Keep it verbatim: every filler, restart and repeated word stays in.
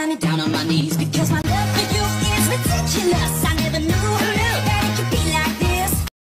got me down.